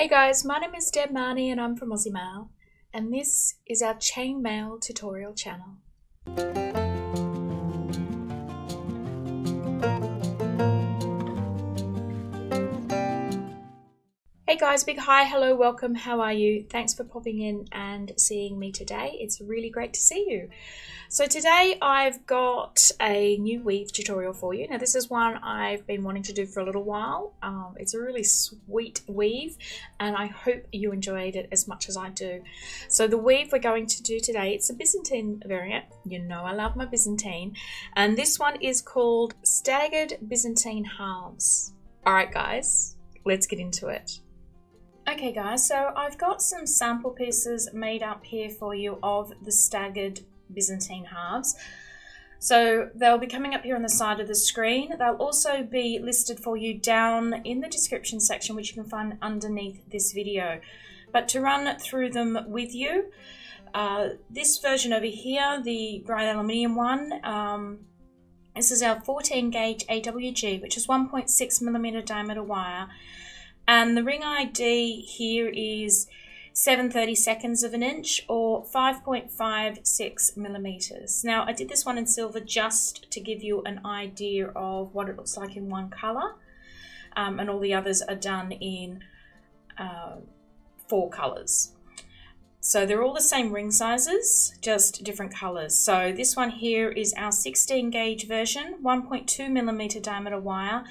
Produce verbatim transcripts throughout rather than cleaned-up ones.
Hey guys, my name is Deb Marnie and I'm from Aussie Maille, and this is our chainmail tutorial channel. Hey guys, big hi, hello, welcome, how are you? Thanks for popping in and seeing me today. It's really great to see you. So today I've got a new weave tutorial for you. Now this is one I've been wanting to do for a little while. Um, it's a really sweet weave and I hope you enjoyed it as much as I do. So the weave we're going to do today, it's a Byzantine variant. You know I love my Byzantine. And this one is called Staggered Byzantine Halves. All right guys, let's get into it. Okay guys, so I've got some sample pieces made up here for you of the staggered Byzantine halves. So they'll be coming up here on the side of the screen. They'll also be listed for you down in the description section, which you can find underneath this video. But to run through them with you, uh, this version over here, the bright aluminium one, um, this is our fourteen gauge A W G, which is one point six millimeter diameter wire. And the ring I D here is seven thirty-seconds of an inch or five point five six millimeters. Now I did this one in silver just to give you an idea of what it looks like in one color, um, and all the others are done in uh, four colors. So they're all the same ring sizes, just different colors. So this one here is our sixteen gauge version, one point two millimeter diameter wire.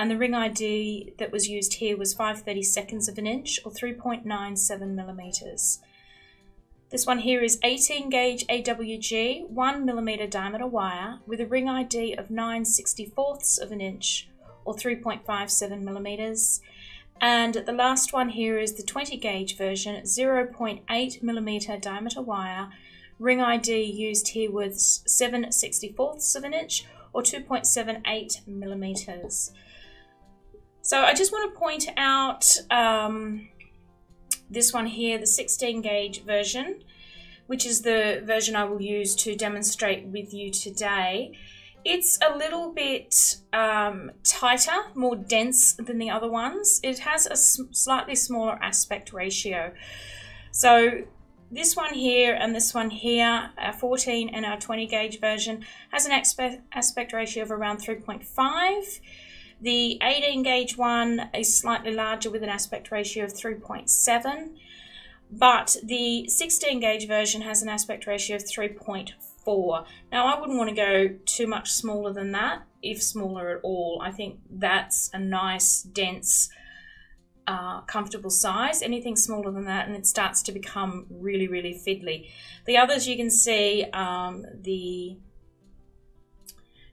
And the ring I D that was used here was five thirty-seconds of an inch or three point nine seven millimeters. This one here is eighteen gauge A W G, one millimeter diameter wire with a ring I D of nine sixty-fourths of an inch or three point five seven millimeters. And the last one here is the twenty gauge version, zero point eight millimeter diameter wire. Ring I D used here was seven sixty-fourths of an inch or two point seven eight millimeters. So I just want to point out um, this one here, the sixteen gauge version, which is the version I will use to demonstrate with you today. It's a little bit um, tighter, more dense than the other ones. It has a slightly smaller aspect ratio. So this one here and this one here, our fourteen and our twenty gauge version, has an aspect ratio of around three point five. The eighteen gauge one is slightly larger with an aspect ratio of three point seven, but the sixteen gauge version has an aspect ratio of three point four. Now I wouldn't want to go too much smaller than that, if smaller at all. I think that's a nice, dense, uh, comfortable size. Anything smaller than that and it starts to become really, really fiddly. The others you can see, um, the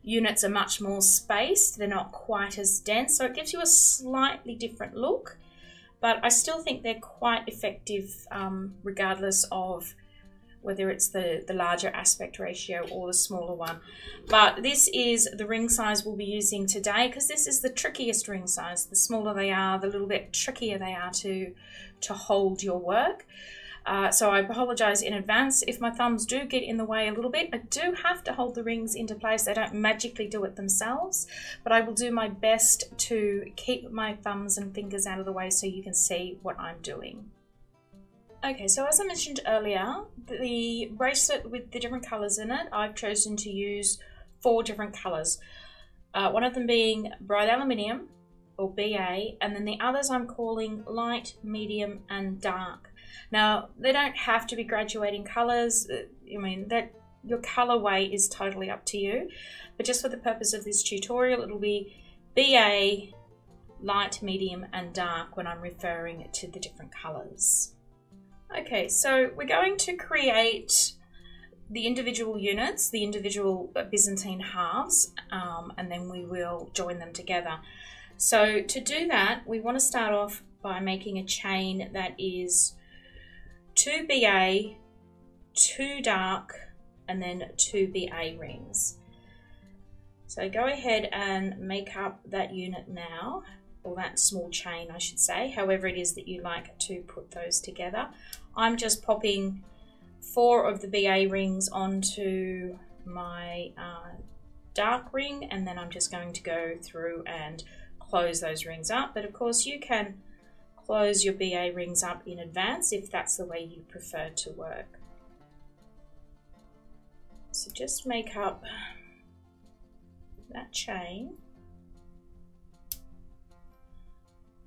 units are much more spaced, they're not quite as dense, so it gives you a slightly different look, but I still think they're quite effective um, regardless of whether it's the, the larger aspect ratio or the smaller one. But this is the ring size we'll be using today, because this is the trickiest ring size. The smaller they are, the little bit trickier they are to, to hold your work. Uh, so I apologize in advance if my thumbs do get in the way a little bit. I do have to hold the rings into place. They don't magically do it themselves, but I will do my best to keep my thumbs and fingers out of the way so you can see what I'm doing. Okay, so as I mentioned earlier, the bracelet with the different colors in it, I've chosen to use four different colors. Uh, one of them being bright aluminium, or B A, and then the others I'm calling light, medium, and dark. Now, they don't have to be graduating colors. I mean, that your colorway is totally up to you. But just for the purpose of this tutorial, it'll be B A, light, medium, and dark when I'm referring to the different colors. Okay, so we're going to create the individual units, the individual Byzantine halves, um, and then we will join them together. So to do that, we want to start off by making a chain that is two B A, two dark, and then two B A rings. So go ahead and make up that unit now, or that small chain I should say, however it is that you like to put those together. I'm just popping four of the B A rings onto my uh, dark ring, and then I'm just going to go through and close those rings up. But of course you can close your B A rings up in advance if that's the way you prefer to work. So just make up that chain.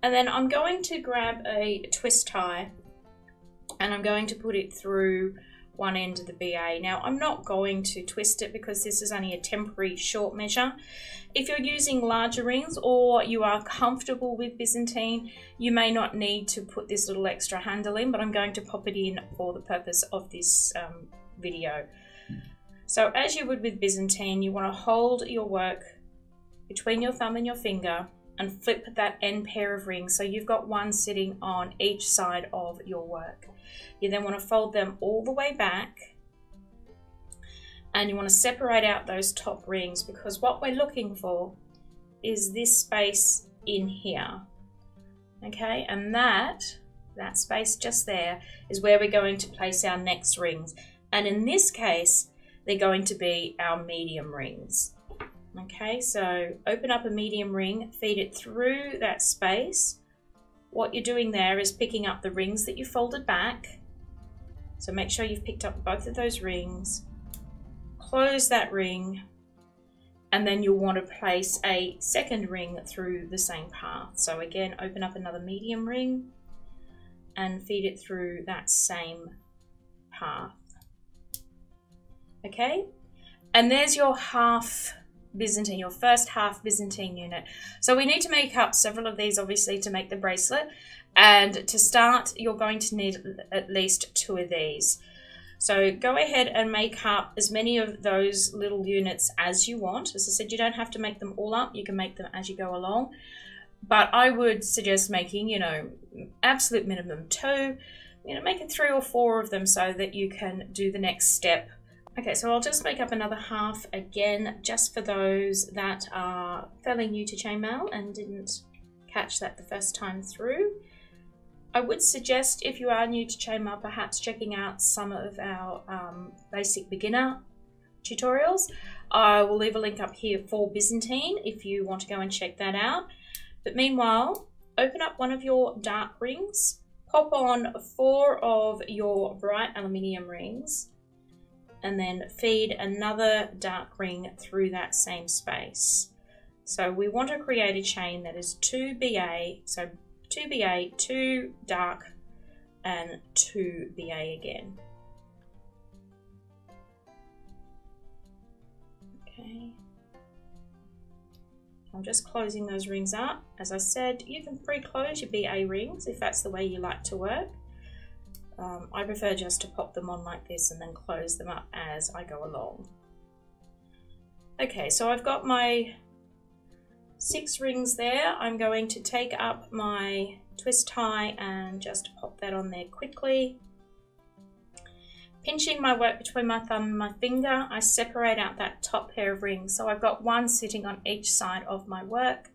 And then I'm going to grab a twist tie and I'm going to put it through one end of the B A. Now I'm not going to twist it because this is only a temporary short measure. If you're using larger rings or you are comfortable with Byzantine, you may not need to put this little extra handle in, but I'm going to pop it in for the purpose of this um, video. So as you would with Byzantine, you want to hold your work between your thumb and your finger and flip that end pair of rings so you've got one sitting on each side of your work. You then want to fold them all the way back and you want to separate out those top rings, because what we're looking for is this space in here, okay? And that, that space just there is where we're going to place our next rings. And in this case, they're going to be our medium rings. Okay, so open up a medium ring, feed it through that space. What you're doing there is picking up the rings that you folded back. So make sure you've picked up both of those rings. Close that ring, and then you'll want to place a second ring through the same path. So again, open up another medium ring and feed it through that same path. Okay, and there's your half Byzantine, your first half Byzantine unit. So we need to make up several of these, obviously, to make the bracelet. And to start, you're going to need at least two of these. So go ahead and make up as many of those little units as you want. As I said, you don't have to make them all up. You can make them as you go along. But I would suggest making, you know, absolute minimum two. You know, make it three or four of them so that you can do the next step. Okay, so I'll just make up another half again, just for those that are fairly new to chainmail and didn't catch that the first time through. I would suggest, if you are new to chainmail, perhaps checking out some of our um, basic beginner tutorials. I will leave a link up here for Byzantine if you want to go and check that out. But meanwhile, open up one of your dark rings, pop on four of your bright aluminium rings, and then feed another dark ring through that same space. So we want to create a chain that is two B A, so two B A, two dark, and two B A again. Okay. I'm just closing those rings up. As I said, you can pre-close your B A rings if that's the way you like to work. Um, I prefer just to pop them on like this and then close them up as I go along. Okay, so I've got my six rings there. I'm going to take up my twist tie and just pop that on there quickly. Pinching my work between my thumb and my finger, I separate out that top pair of rings. So I've got one sitting on each side of my work.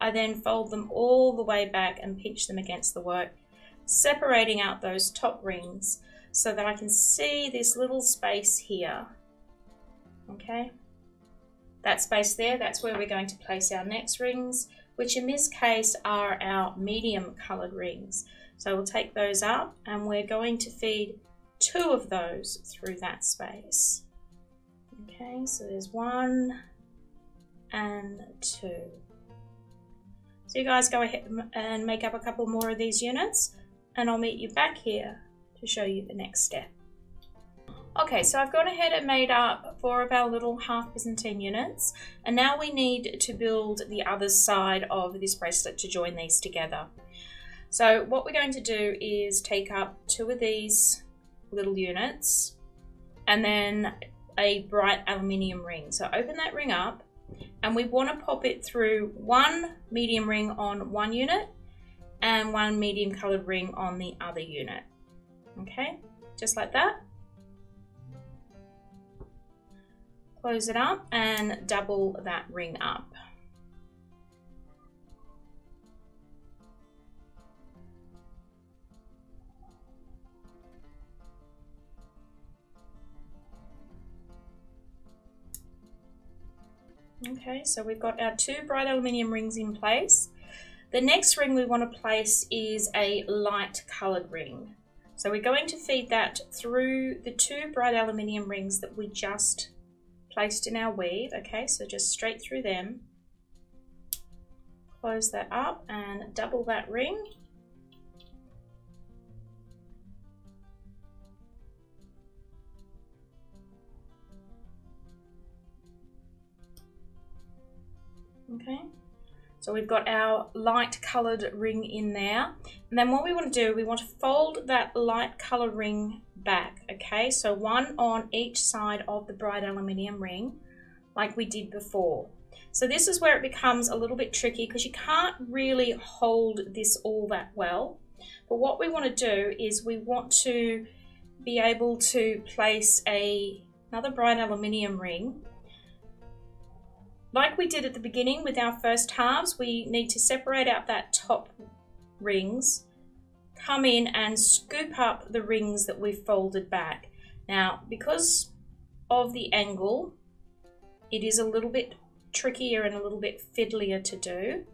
I then fold them all the way back and pinch them against the work, separating out those top rings so that I can see this little space here. Okay, that space there, that's where we're going to place our next rings, which in this case are our medium colored rings. So we'll take those up and we're going to feed two of those through that space. Okay, so there's one and two. So you guys go ahead and make up a couple more of these units, and I'll meet you back here to show you the next step. Okay, so I've gone ahead and made up four of our little half Byzantine units, and now we need to build the other side of this bracelet to join these together. So what we're going to do is take up two of these little units and then a bright aluminium ring. So open that ring up, and we want to pop it through one medium ring on one unit and one medium colored ring on the other unit. Okay, just like that. Close it up and double that ring up. Okay, so we've got our two bright aluminium rings in place. The next ring we want to place is a light coloured ring. So we're going to feed that through the two bright aluminium rings that we just placed in our weave. Okay, so just straight through them. Close that up and double that ring. Okay, so we've got our light coloured ring in there, and then what we want to do, we want to fold that light colour ring back, okay, so one on each side of the bright aluminium ring, like we did before. So this is where it becomes a little bit tricky, because you can't really hold this all that well, but what we want to do is we want to be able to place a, another bright aluminium ring. Like we did at the beginning with our first halves, we need to separate out that top rings, come in and scoop up the rings that we've folded back. Now, because of the angle, it is a little bit trickier and a little bit fiddlier to do.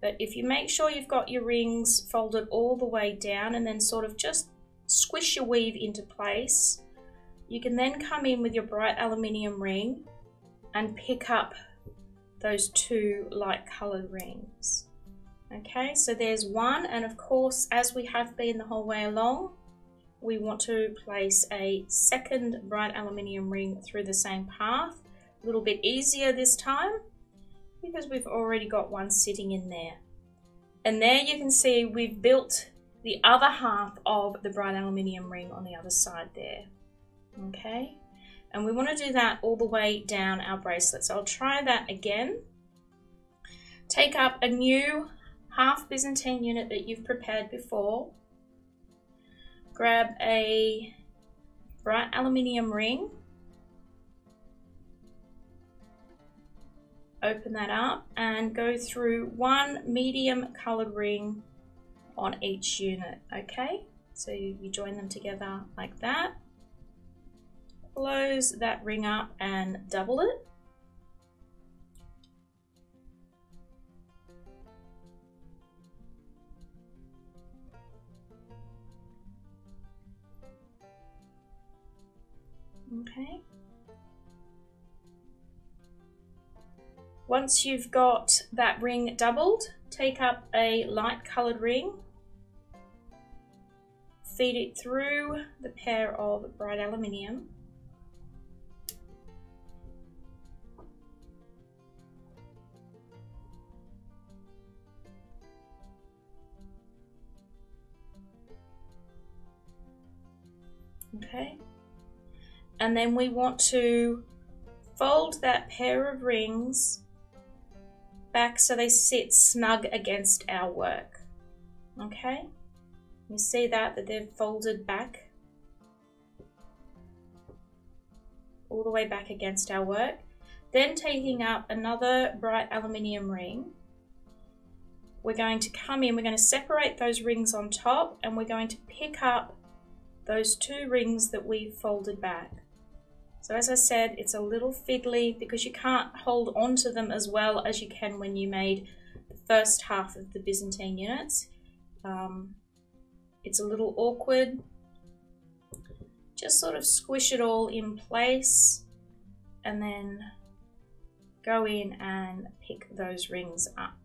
But if you make sure you've got your rings folded all the way down and then sort of just squish your weave into place, you can then come in with your bright aluminium ring and pick up those two light coloured rings. Okay, so there's one, and of course, as we have been the whole way along, we want to place a second bright aluminium ring through the same path. A little bit easier this time because we've already got one sitting in there. And there you can see we've built the other half of the bright aluminium ring on the other side there. Okay. And we want to do that all the way down our bracelet. So I'll try that again. Take up a new half Byzantine unit that you've prepared before. Grab a bright aluminium ring. Open that up and go through one medium coloured ring on each unit. Okay, so you join them together like that. Close that ring up and double it. Okay. Once you've got that ring doubled, take up a light coloured ring. Feed it through the pair of bright aluminium. Okay, and then we want to fold that pair of rings back so they sit snug against our work. Okay, you see that, that they're folded back all the way back against our work. Then taking up another bright aluminium ring, we're going to come in, we're going to separate those rings on top, and we're going to pick up those two rings that we folded back. So as I said, it's a little fiddly because you can't hold onto them as well as you can when you made the first half of the Byzantine units. Um, it's a little awkward. Just sort of squish it all in place and then go in and pick those rings up.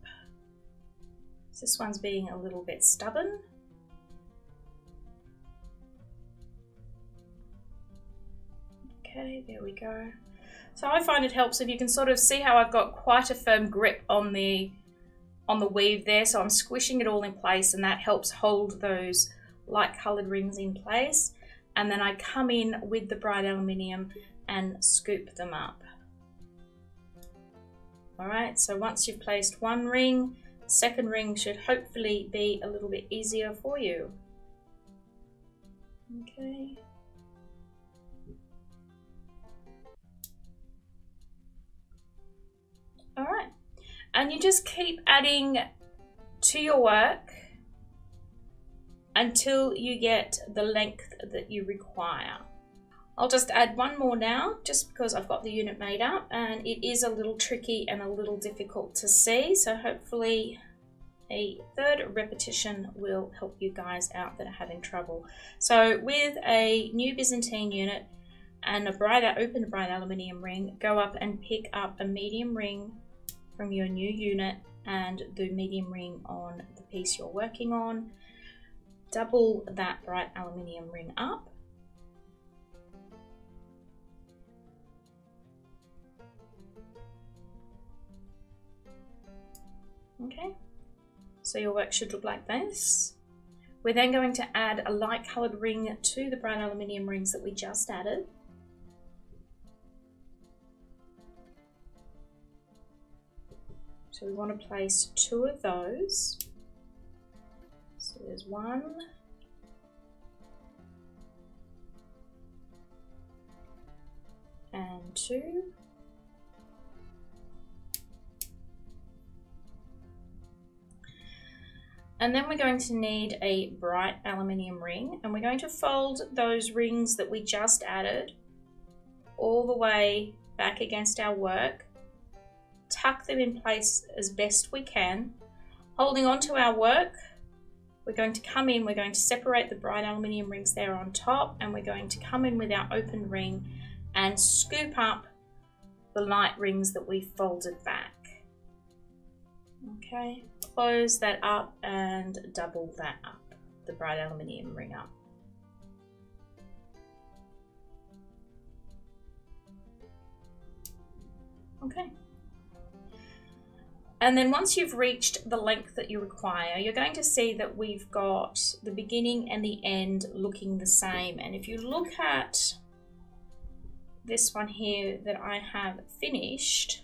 So this one's being a little bit stubborn. Okay, there we go. So I find it helps if you can sort of see how I've got quite a firm grip on the on the weave there, so I'm squishing it all in place, and that helps hold those light coloured rings in place. And then I come in with the bright aluminium and scoop them up. Alright, so once you've placed one ring, the second ring should hopefully be a little bit easier for you. Okay. All right, and you just keep adding to your work until you get the length that you require. I'll just add one more now, just because I've got the unit made up, and it is a little tricky and a little difficult to see, so hopefully a third repetition will help you guys out that are having trouble. So with a new Byzantine unit and a bright open bright aluminium ring, go up and pick up a medium ring from your new unit and the medium ring on the piece you're working on. Double that bright aluminium ring up. Okay, so your work should look like this. We're then going to add a light coloured ring to the bright aluminium rings that we just added. So we want to place two of those. So there's one. And two. And then we're going to need a bright aluminium ring, and we're going to fold those rings that we just added all the way back against our work, tuck them in place as best we can. Holding on to our work, we're going to come in, we're going to separate the bright aluminium rings there on top, and we're going to come in with our open ring and scoop up the light rings that we folded back. Okay, close that up and double that up, the bright aluminium ring up. Okay. And then once you've reached the length that you require, you're going to see that we've got the beginning and the end looking the same. And if you look at this one here that I have finished,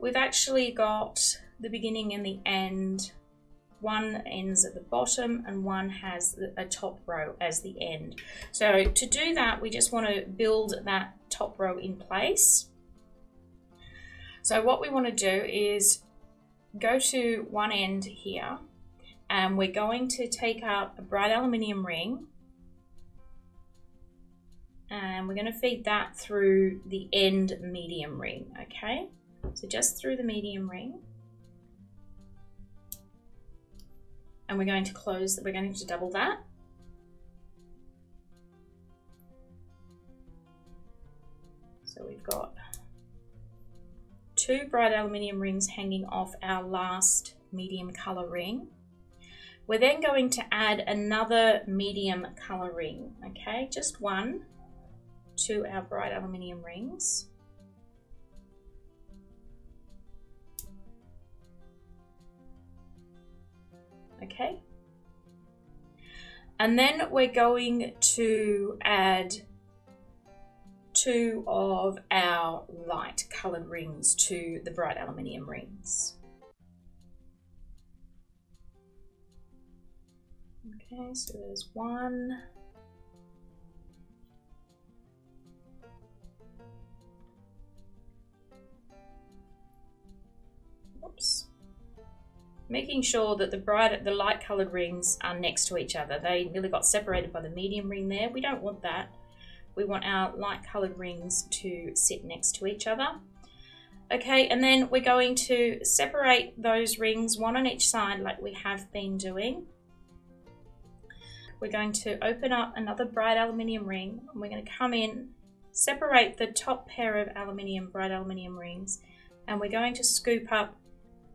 we've actually got the beginning and the end. One ends at the bottom and one has a top row as the end. So to do that, we just want to build that top row in place. So what we want to do is go to one end here, and we're going to take up a bright aluminium ring, and we're going to feed that through the end medium ring, okay? So just through the medium ring, and we're going to close, we're going to double that. So we've got two bright aluminium rings hanging off our last medium color ring. We're then going to add another medium color ring, okay, just one to our bright aluminium rings. Okay, and then we're going to add two of our light coloured rings to the bright aluminium rings. Okay, so there's one. Oops. Making sure that the bright, the light coloured rings are next to each other. They nearly got separated by the medium ring there. We don't want that. We want our light coloured rings to sit next to each other. Okay, and then we're going to separate those rings, one on each side, like we have been doing. We're going to open up another bright aluminium ring, and we're going to come in, separate the top pair of aluminium, bright aluminium rings, and we're going to scoop up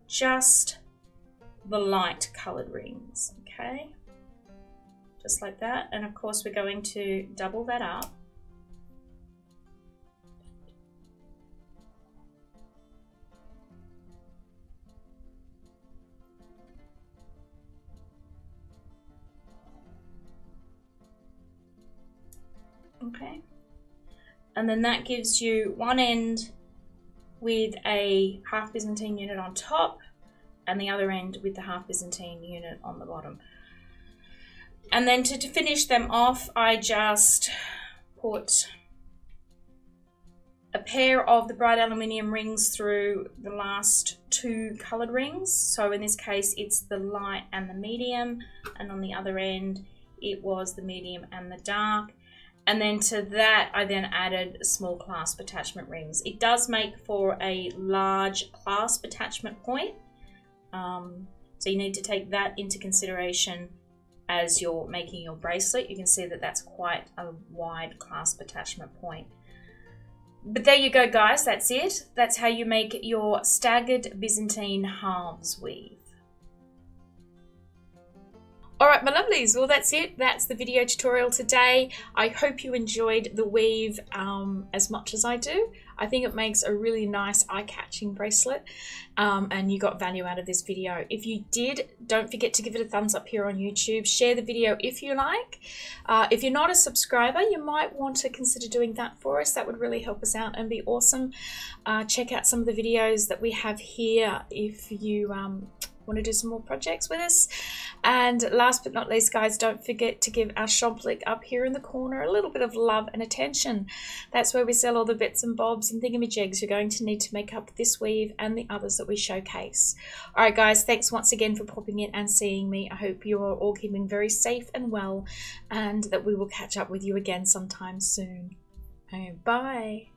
just the light coloured rings, okay? Just like that, and of course we're going to double that up. Okay, and then that gives you one end with a half Byzantine unit on top, and the other end with the half Byzantine unit on the bottom. And then to, to finish them off, I just put a pair of the bright aluminium rings through the last two coloured rings. So in this case, it's the light and the medium, and on the other end, it was the medium and the dark. And then to that, I then added small clasp attachment rings. It does make for a large clasp attachment point. Um, so you need to take that into consideration as you're making your bracelet. You can see that that's quite a wide clasp attachment point. But there you go, guys. That's it. That's how you make your staggered Byzantine halves weave. Alright my lovelies, well that's it, that's the video tutorial today. I hope you enjoyed the weave um, as much as I do. I think it makes a really nice eye-catching bracelet um, and you got value out of this video. If you did, don't forget to give it a thumbs up here on YouTube, share the video if you like. Uh, if you're not a subscriber, you might want to consider doing that for us. That would really help us out and be awesome. Uh, check out some of the videos that we have here if you um, want to do some more projects with us. And last but not least, guys, don't forget to give our shop link up here in the corner a little bit of love and attention. That's where we sell all the bits and bobs and thingamajigs you're going to need to make up this weave and the others that we showcase. All right guys, thanks once again for popping in and seeing me. I hope you are all keeping very safe and well, and that we will catch up with you again sometime soon. Bye.